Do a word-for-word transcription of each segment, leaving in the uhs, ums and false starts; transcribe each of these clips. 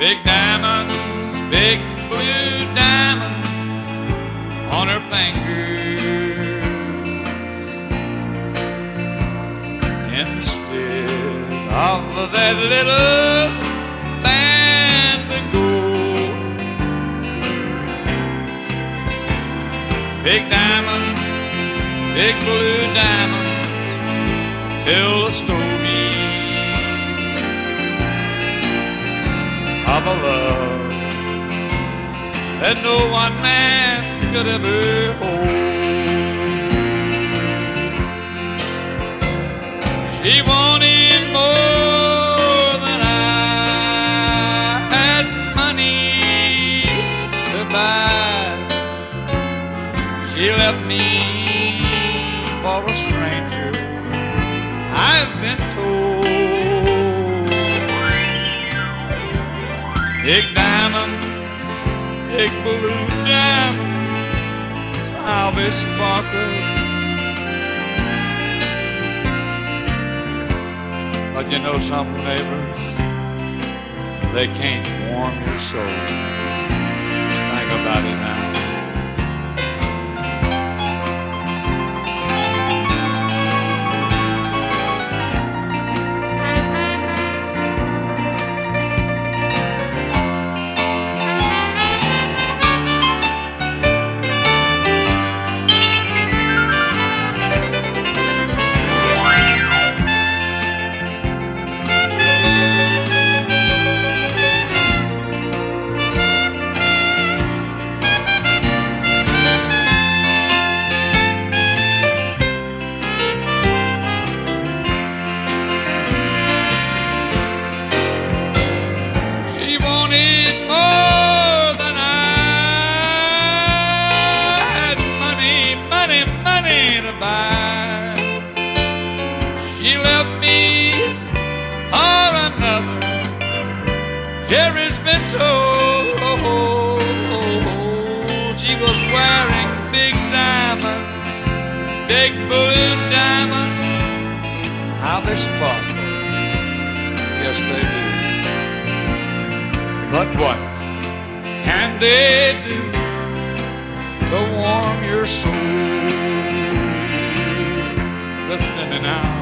Big diamonds, big blue diamonds on her finger. Instead of that little band of gold, big diamonds, big blue diamonds fill the story of a love that no one man could ever hold. She wanted more than I had money to buy. She left me for a stranger, I've been told. Big diamond, big blue diamond, I'll be sparkling. But you know something, neighbors, they can't warm your soul. Think about it now. She left me for another, Jerry's been told. She was wearing big diamonds, big blue diamonds, how they sparkle, yes they do. But what can they do to warm your soul? Listen to me now.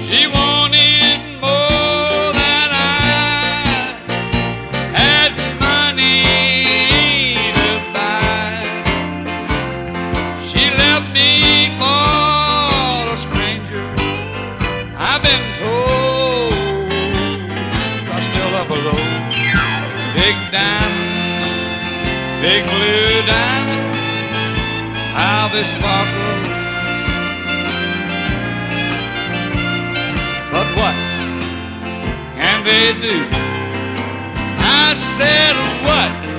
She wanted more than I had money to buy. She left me for a stranger, I've been told. I still up below. Big diamond, big blue diamond, how they sparkle. But what can they do? I said, what?